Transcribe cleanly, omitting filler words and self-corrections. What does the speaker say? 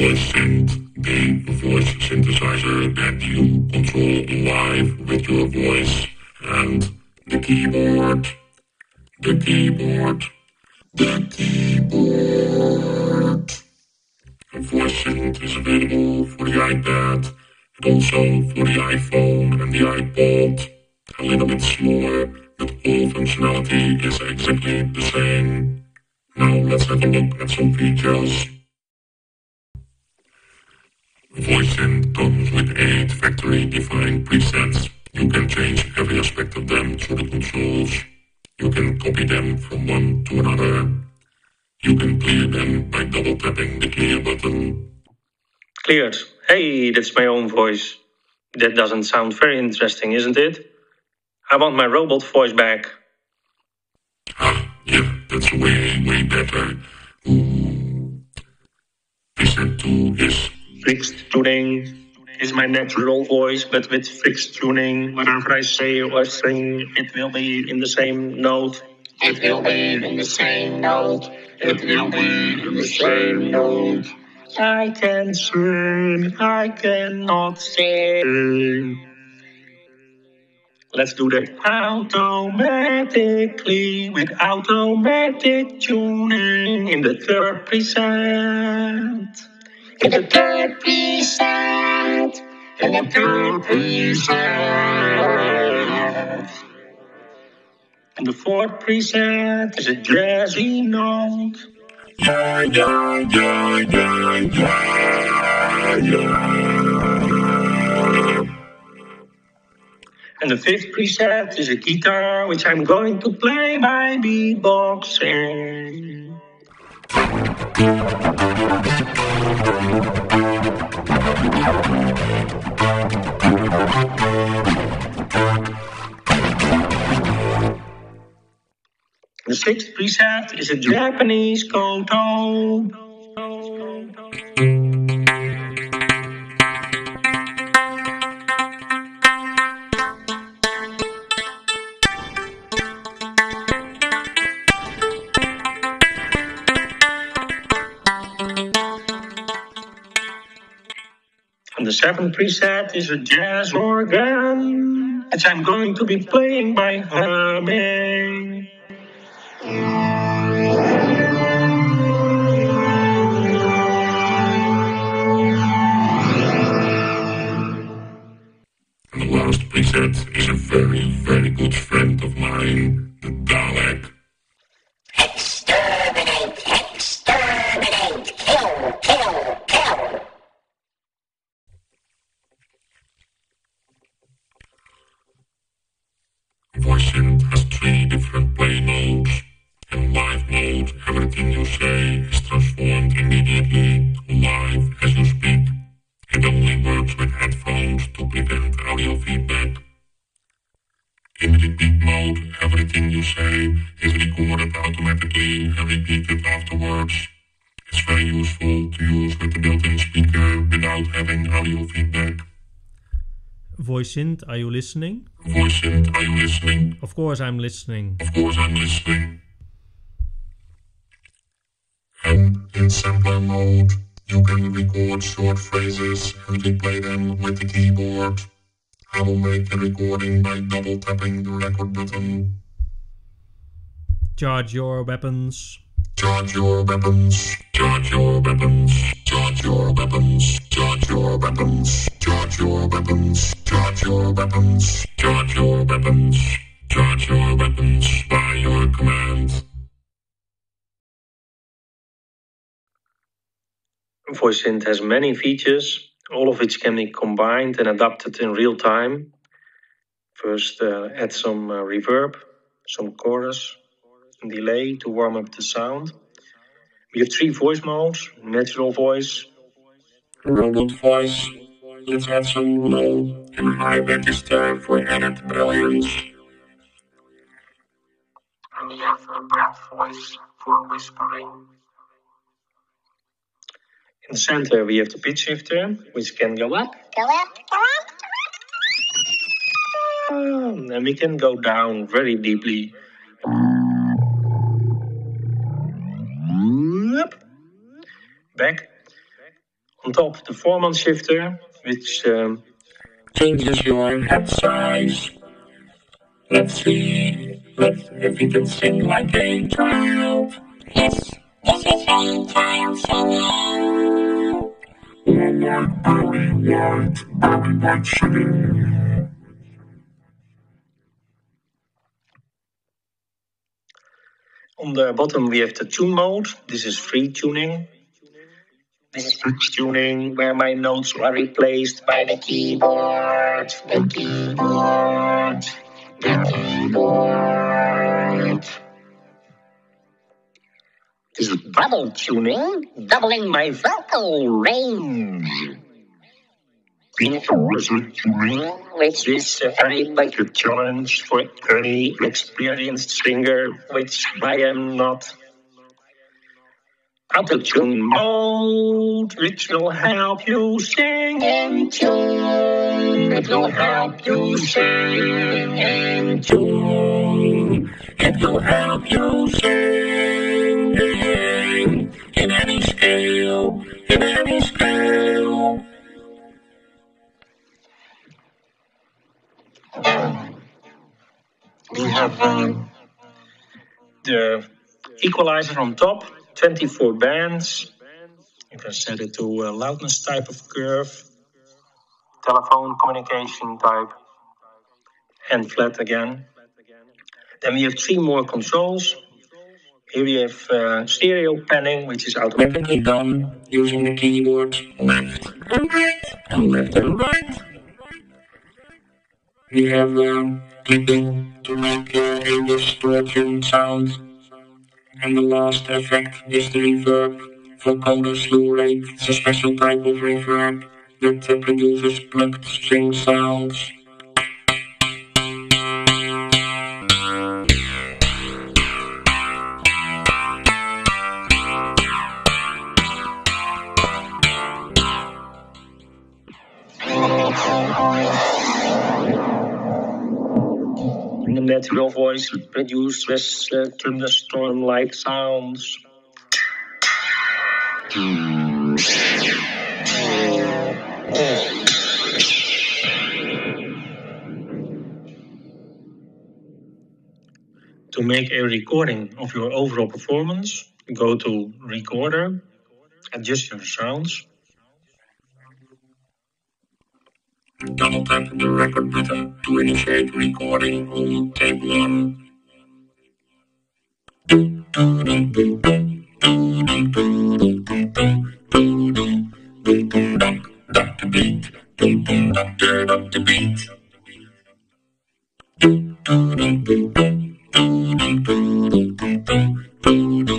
Voice Synth, a voice synthesizer that you control live with your voice, and the keyboard. Voice Synth is available for the iPad, and also for the iPhone and the iPod. A little bit smaller, but all functionality is exactly the same. Now let's have a look at some features. Voice Synth comes with 8 factory-defined presets. You can change every aspect of them through the controls. You can copy them from one to another. You can clear them by double-tapping the clear button. Cleared. Hey, that's my own voice. That doesn't sound very interesting, isn't it? I want my robot voice back. Ah, yeah, that's way better. Preset 2 is fixed tuning. Is my natural voice, but with fixed tuning, whatever I say or sing, it will be in the same note. It will be in the same note. I can sing, I cannot sing. Let's do that automatically with automatic tuning in the 3rd preset. In the 3rd preset. And the 4th preset is a jazzy note. Yeah. And the 5th preset is a guitar, which I'm going to play by beatboxing. The 6th preset is a Japanese koto. And the 7th preset is a jazz organ, which I'm going to be playing by humming. And the last preset is a very good friend of mine, the Dalek. Exterminate, kill. Voice Synth has 3 different play modes. In live mode, everything you say is transformed immediately to live as you speak. It only works with headphones to prevent audio feedback. In repeat mode, everything you say is recorded automatically and repeated afterwards. It's very useful to use with the built-in speaker without having audio feedback. Voice Synth, are you listening? Voice Synth, are you listening? Of course I'm listening. And in sampler mode, you can record short phrases and replay them with the keyboard. I will make the recording by double tapping the record button. Charge your weapons by your command. Voice Synth has many features, all of which can be combined and adapted in real time. First, add some reverb, some chorus, and delay to warm up the sound. We have 3 voice modes: natural voice, robot voice. Let's add some low and high register for added brilliance. And we have a breath voice for whispering. In the center, we have the pitch shifter, which can go up. And we can go down very deeply. Back. On top, the 4-man shifter, which changes your head size. Let's see if you can sing like a child. Yes, this is a child singing. Or like Barry White singing. On the bottom, we have the tune mode. This is free tuning. This is pitch tuning, where my notes are replaced by the keyboard. The keyboard. The keyboard. This is double tuning, doubling my vocal range. Reversal tuning, which is very much a challenge for any experienced singer, which I am not. Auto-tune mode, which will help you sing in tune. It will help you sing in tune. It will help you sing in any scale, in any scale. We have the equalizer on top. 24 bands. You can set it to a loudness type of curve, telephone communication type, and flat again. Then we have 3 more controls. Here we have stereo panning, which is automatically done using the keyboard. Left and right, and left and right. We have clicking to make a distortion sound. And the last effect is the reverb for Koda Slough. It's a special type of reverb that produces plucked string sounds. The natural voice produces thunderstorm-like sounds. To make a recording of your overall performance, go to Recorder, adjust your sounds. Double tap the record button to initiate recording on tape 1.